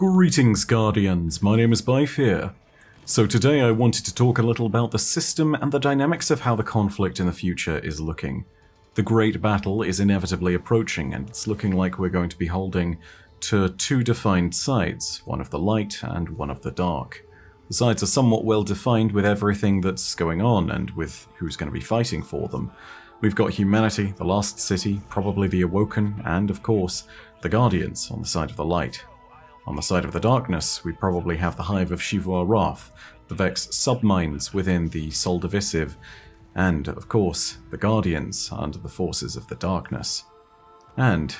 Greetings, Guardians, my name is Byf here. So today I wanted to talk a little about the system and the dynamics of how the conflict in the future is looking. The Great Battle is inevitably approaching, and it's looking like we're going to be holding to two defined sides, one of the light and one of the dark. The sides are somewhat well defined with everything that's going on and with who's going to be fighting for them. We've got humanity, the Last City, probably the Awoken, and of course, the Guardians on the side of the light. On the side of the darkness, we probably have the Hive of Xivu Arath, the Vex submines within the Sol Divisive, and, of course, the Guardians under the forces of the darkness. And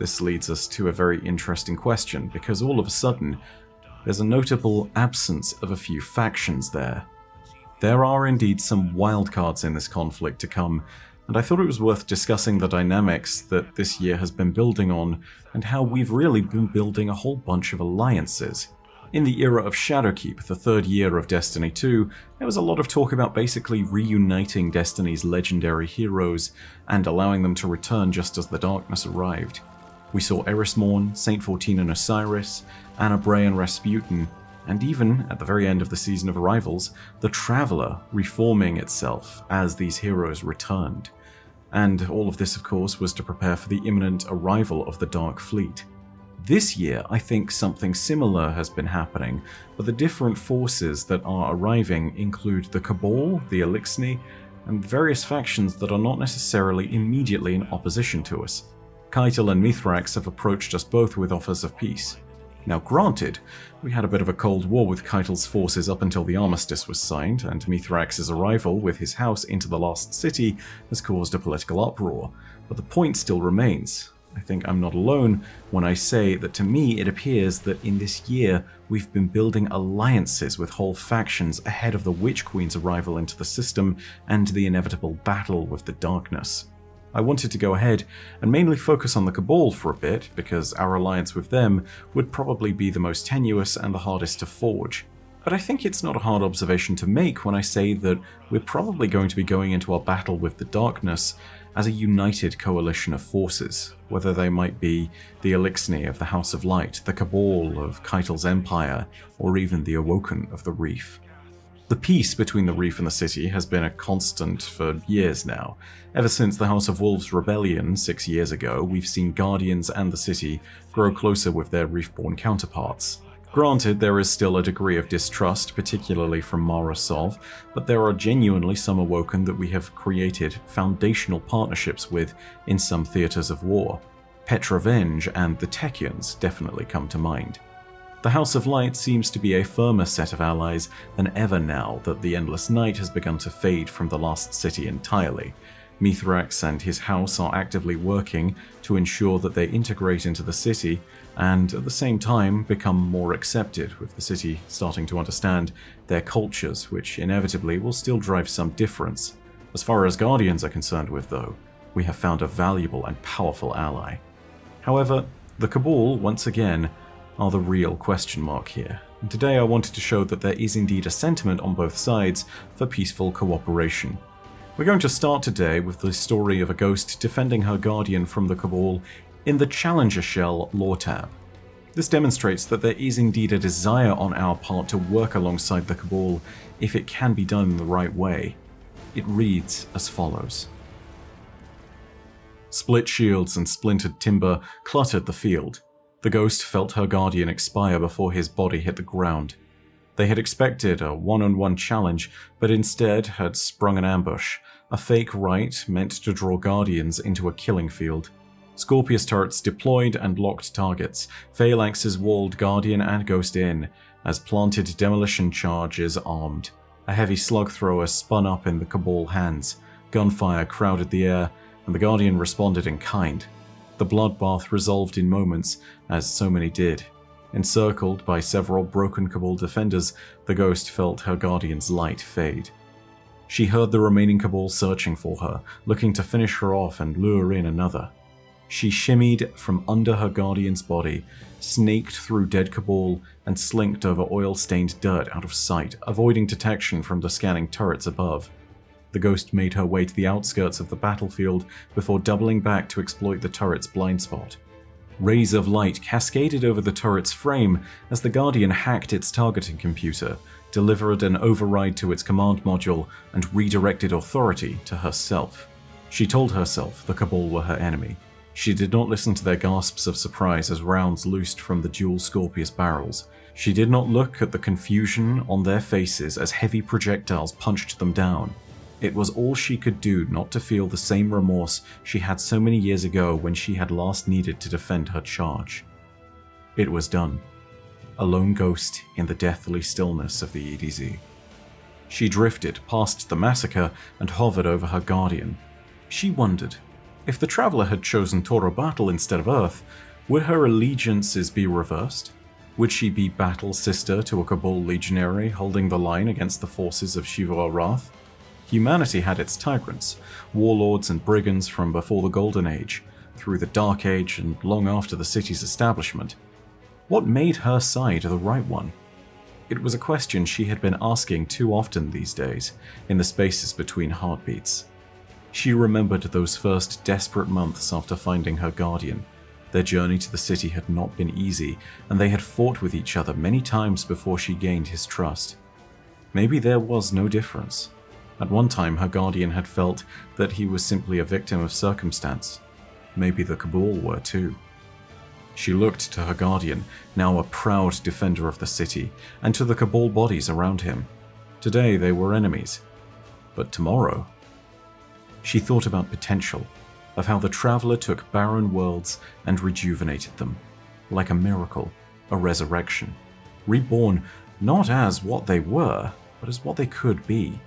this leads us to a very interesting question, because all of a sudden, there's a notable absence of a few factions there. There are indeed some wildcards in this conflict to come, and I thought it was worth discussing the dynamics that this year has been building on, and how we've really been building a whole bunch of alliances. In the era of Shadowkeep, the third year of Destiny 2, there was a lot of talk about basically reuniting Destiny's legendary heroes and allowing them to return just as the darkness arrived. We saw Eris Morn, Saint 14 and Osiris, Anna Bray and Rasputin, and even, at the very end of the Season of Arrivals, the Traveller reforming itself as these heroes returned. And all of this, of course, was to prepare for the imminent arrival of the Dark Fleet. This year, I think something similar has been happening, but the different forces that are arriving include the Cabal, the Eliksni, and various factions that are not necessarily immediately in opposition to us. Keitel and Mithrax have approached us both with offers of peace. Now granted, we had a bit of a cold war with Keitel's forces up until the armistice was signed, and Mithrax's arrival with his house into the Last City has caused a political uproar, but the point still remains. I think I'm not alone when I say that to me it appears that in this year we've been building alliances with whole factions ahead of the Witch Queen's arrival into the system and the inevitable battle with the darkness. I wanted to go ahead and mainly focus on the Cabal for a bit, because our alliance with them would probably be the most tenuous and the hardest to forge. But I think it's not a hard observation to make when I say that we're probably going to be going into our battle with the darkness as a united coalition of forces, whether they might be the Eliksni of the House of Light, the Cabal of Keitel's Empire, or even the Awoken of the Reef. The peace between the Reef and the City has been a constant for years now. Ever since the House of Wolves rebellion 6 years ago, we've seen Guardians and the City grow closer with their Reef-born counterparts. Granted, there is still a degree of distrust, particularly from Mara Sov, but there are genuinely some Awoken that we have created foundational partnerships with in some theatres of war. Petra Venge and the Tekians definitely come to mind. The House of Light seems to be a firmer set of allies than ever now that the Endless Night has begun to fade from the Last City entirely. Mithrax and his house are actively working to ensure that they integrate into the City, and at the same time become more accepted, with the City starting to understand their cultures, which inevitably will still drive some difference. As far as Guardians are concerned with, though, we have found a valuable and powerful ally. However, the Cabal, once again, are the real question mark here, and today I wanted to show that there is indeed a sentiment on both sides for peaceful cooperation. We're going to start today with the story of a ghost defending her guardian from the Cabal in the Challenger Shell lore tab. This demonstrates that there is indeed a desire on our part to work alongside the Cabal if it can be done the right way. It reads as follows. Split shields and splintered timber cluttered the field. The ghost felt her guardian expire before his body hit the ground. They had expected a one-on-one challenge, but instead had sprung an ambush, a fake rite meant to draw guardians into a killing field. Scorpius turrets deployed and locked targets, phalanxes walled guardian and ghost in, as planted demolition charges armed. A heavy slug thrower spun up in the Cabal hands, gunfire crowded the air, and the guardian responded in kind. The bloodbath resolved in moments, as so many did. Encircled by several broken Cabal defenders, the ghost felt her guardian's light fade. She heard the remaining Cabal searching for her, looking to finish her off and lure in another. She shimmied from under her guardian's body, snaked through dead Cabal, and slinked over oil-stained dirt out of sight, avoiding detection from the scanning turrets above. The ghost made her way to the outskirts of the battlefield before doubling back to exploit the turret's blind spot. Rays of light cascaded over the turret's frame as the Guardian hacked its targeting computer, delivered an override to its command module, and redirected authority to herself. She told herself the Cabal were her enemy. She did not listen to their gasps of surprise as rounds loosed from the dual Scorpius barrels. She did not look at the confusion on their faces as heavy projectiles punched them down. It was all she could do not to feel the same remorse she had so many years ago when she had last needed to defend her charge. It was done. A lone ghost in the deathly stillness of the EDZ. She drifted past the massacre and hovered over her Guardian. She wondered, if the Traveler had chosen Toro Battle instead of Earth, would her allegiances be reversed? Would she be battle sister to a Cabal legionary holding the line against the forces of Xivu Arath? Humanity had its tyrants, warlords and brigands from before the Golden Age, through the Dark Age and long after the city's establishment. What made her side the right one? It was a question she had been asking too often these days, in the spaces between heartbeats. She remembered those first desperate months after finding her Guardian. Their journey to the city had not been easy, and they had fought with each other many times before she gained his trust. Maybe there was no difference. At one time, her Guardian had felt that he was simply a victim of circumstance. Maybe the Cabal were too. She looked to her Guardian, now a proud defender of the city, and to the Cabal bodies around him. Today they were enemies. But tomorrow... She thought about potential, of how the Traveler took barren worlds and rejuvenated them. Like a miracle, a resurrection. Reborn not as what they were, but as what they could be.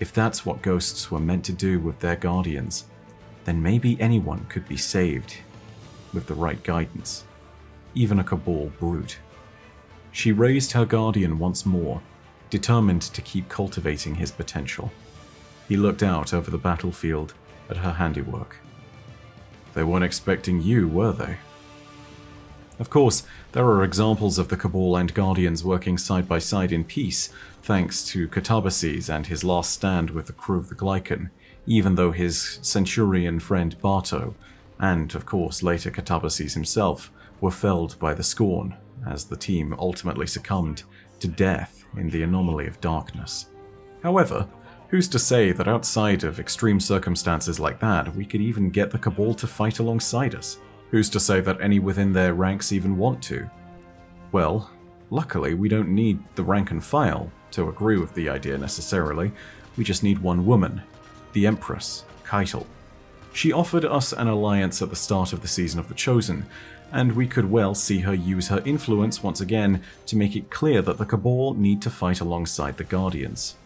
If that's what ghosts were meant to do with their Guardians, then maybe anyone could be saved with the right guidance. Even a Cabal brute. She raised her Guardian once more, determined to keep cultivating his potential. He looked out over the battlefield at her handiwork. They weren't expecting you, were they? Of course, there are examples of the Cabal and Guardians working side by side in peace, thanks to Katabasis and his last stand with the crew of the Glycon, even though his Centurion friend Barto, and of course later Katabasis himself, were felled by the Scorn, as the team ultimately succumbed to death in the anomaly of darkness. However, who's to say that outside of extreme circumstances like that, we could even get the Cabal to fight alongside us? Who's to say that any within their ranks even want to? Well, luckily we don't need the rank and file to agree with the idea necessarily. We just need one woman, the Empress Keitel. She offered us an alliance at the start of the season of the Chosen, and we could well see her use her influence once again to make it clear that the Cabal need to fight alongside the Guardians.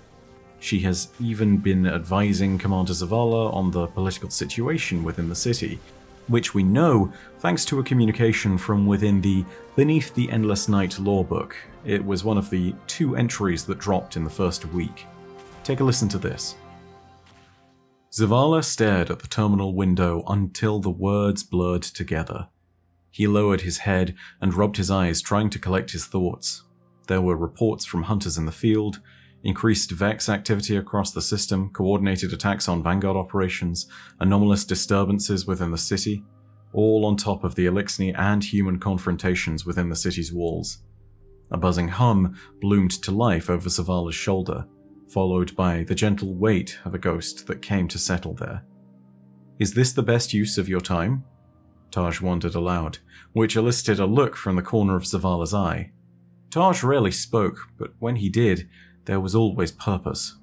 She has even been advising Commander Zavala on the political situation within the city, which we know thanks to a communication from within the Beneath the Endless Night lore book. It was one of the two entries that dropped in the first week. Take a listen to this. Zavala stared at the terminal window until the words blurred together. He lowered his head and rubbed his eyes, trying to collect his thoughts. There were reports from hunters in the field, increased Vex activity across the system, coordinated attacks on Vanguard operations, anomalous disturbances within the city, all on top of the Eliksni and human confrontations within the city's walls. A buzzing hum bloomed to life over Zavala's shoulder, followed by the gentle weight of a ghost that came to settle there. "Is this the best use of your time?" Taj wondered aloud, which elicited a look from the corner of Zavala's eye. Taj rarely spoke, but when he did, there was always purpose.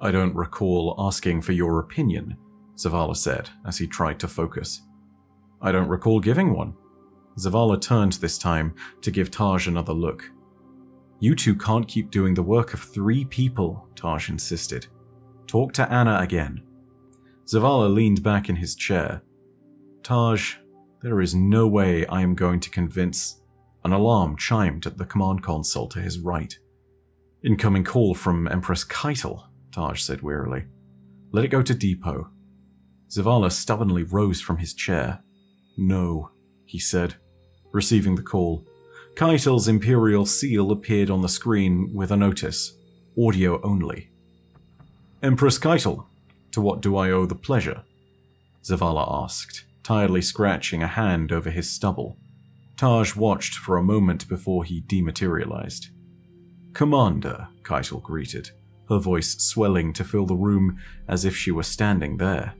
"I don't recall asking for your opinion," Zavala said as he tried to focus. "I don't recall giving one." Zavala turned this time to give Taj another look. "You two can't keep doing the work of three people," Taj insisted. "Talk to Anna again." Zavala leaned back in his chair. "Taj, there is no way I am going to convince..." An alarm chimed at the command console to his right. "Incoming call from Empress Keitel," Taj said wearily. "Let it go to depot." Zavala stubbornly rose from his chair. "No," he said, receiving the call. Keitel's imperial seal appeared on the screen with a notice. "Audio only. Empress Keitel, to what do I owe the pleasure?" Zavala asked, tiredly scratching a hand over his stubble. Taj watched for a moment before he dematerialized. "Commander," Keitel greeted, her voice swelling to fill the room as if she were standing there.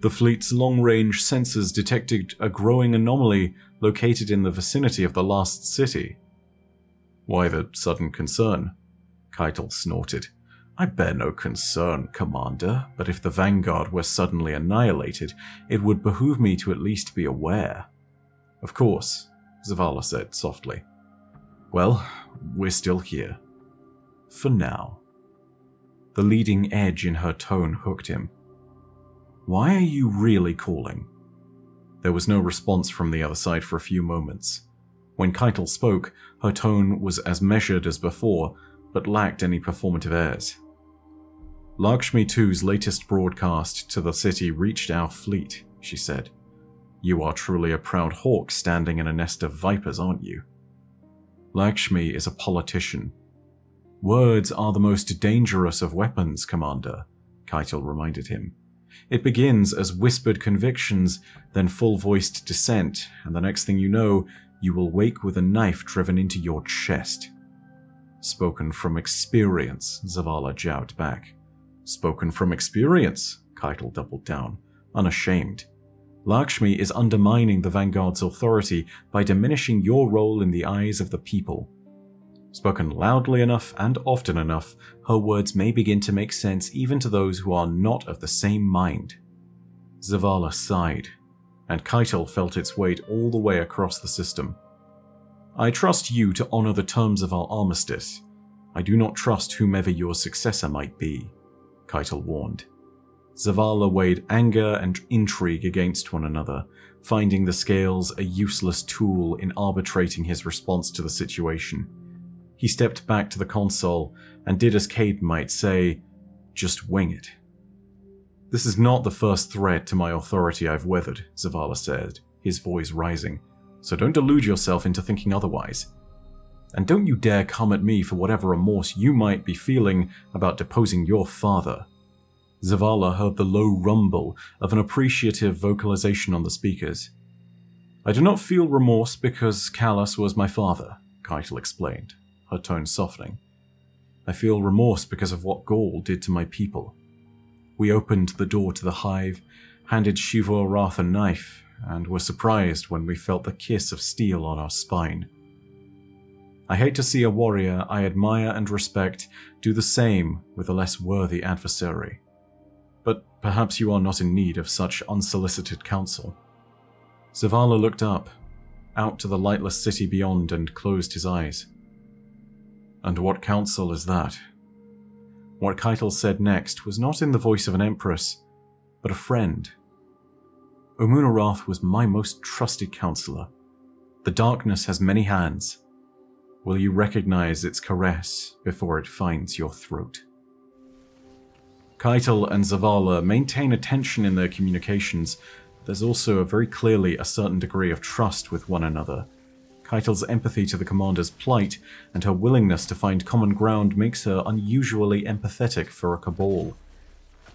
The fleet's long-range sensors detected a growing anomaly located in the vicinity of the Last City. "Why the sudden concern?" Keitel snorted. "I bear no concern, Commander, but if the Vanguard were suddenly annihilated, it would behoove me to at least be aware." "Of course," Zavala said softly. "Well, we're still here. For now." The leading edge in her tone hooked him. "Why are you really calling?" There was no response from the other side for a few moments. When Keitel spoke, her tone was as measured as before, but lacked any performative airs. "Lakshmi 2's latest broadcast to the city reached our fleet," she said. "You are truly a proud hawk standing in a nest of vipers, aren't you? Lakshmi is a politician. Words are the most dangerous of weapons, Commander," Keitel reminded him. "It begins as whispered convictions, then full-voiced dissent, and the next thing you know, you will wake with a knife driven into your chest." "Spoken from experience," Zavala jousted back. "Spoken from experience," Keitel doubled down, unashamed. "Lakshmi is undermining the Vanguard's authority by diminishing your role in the eyes of the people. Spoken loudly enough and often enough, her words may begin to make sense even to those who are not of the same mind." Zavala sighed, and Keitel felt its weight all the way across the system. "I trust you to honor the terms of our armistice. I do not trust whomever your successor might be," Keitel warned. Zavala weighed anger and intrigue against one another, finding the scales a useless tool in arbitrating his response to the situation. He stepped back to the console and did as Cade might say, just wing it. "This is not the first threat to my authority I've weathered," Zavala said, his voice rising, "so don't delude yourself into thinking otherwise. And don't you dare come at me for whatever remorse you might be feeling about deposing your father." Zavala heard the low rumble of an appreciative vocalization on the speakers. "I do not feel remorse because Callus was my father," Keitel explained, her tone softening. "I feel remorse because of what Gaul did to my people. We opened the door to the hive, handed Xivu Arath a knife, and were surprised when we felt the kiss of steel on our spine. I hate to see a warrior I admire and respect do the same with a less worthy adversary. But perhaps you are not in need of such unsolicited counsel." Zavala looked up, out to the lightless city beyond, and closed his eyes. "And what counsel is that?" What Keitel said next was not in the voice of an empress, but a friend. "Umunarath was my most trusted counselor. The darkness has many hands. Will you recognize its caress before it finds your throat?" Keitel and Zavala maintain a tension in their communications. There's also very clearly a certain degree of trust with one another. Keitel's empathy to the commander's plight and her willingness to find common ground makes her unusually empathetic for a Cabal.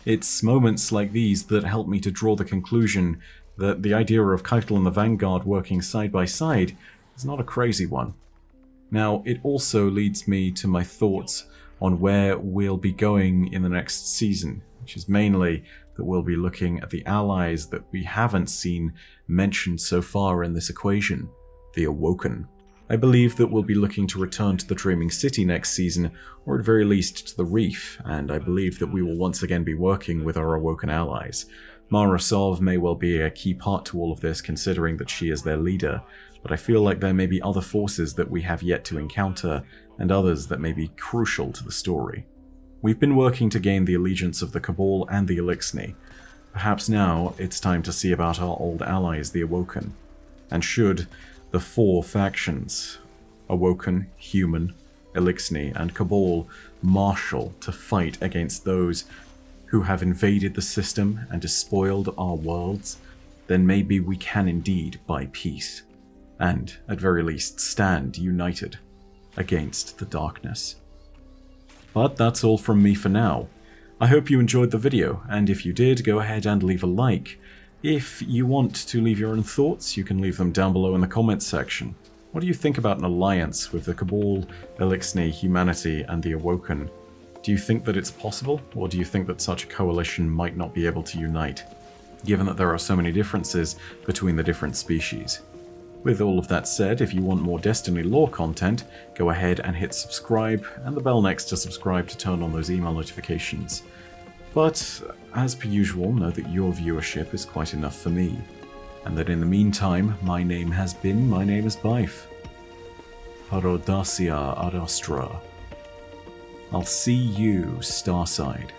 It's moments like these that help me to draw the conclusion that the idea of Keitel and the Vanguard working side by side is not a crazy one. Now, it also leads me to my thoughts on where we'll be going in the next season, which is mainly that we'll be looking at the allies that we haven't seen mentioned so far in this equation. The Awoken. I believe that we'll be looking to return to the Dreaming City next season, or at very least to the Reef, and I believe that we will once again be working with our Awoken allies. Mara Sov may well be a key part to all of this, considering that she is their leader, but I feel like there may be other forces that we have yet to encounter, and others that may be crucial to the story. We've been working to gain the allegiance of the Cabal and the Eliksni. Perhaps now it's time to see about our old allies, the Awoken. And should the four factions, Awoken, Human, Eliksni, and Cabal, marshal to fight against those who have invaded the system and despoiled our worlds, then maybe we can indeed buy peace, and at very least stand united against the darkness. But that's all from me for now. I hope you enjoyed the video, and if you did, go ahead and leave a like. If you want to leave your own thoughts, you can leave them down below in the comments section. What do you think about an alliance with the Cabal, Eliksni, Humanity, and the Awoken? Do you think that it's possible, or do you think that such a coalition might not be able to unite, given that there are so many differences between the different species? With all of that said, if you want more Destiny lore content, go ahead and hit subscribe and the bell next to subscribe to turn on those email notifications. But, as per usual, know that your viewership is quite enough for me, and that in the meantime, my name has been, my name is Byf. Parodasia Arastra. I'll see you, Starside.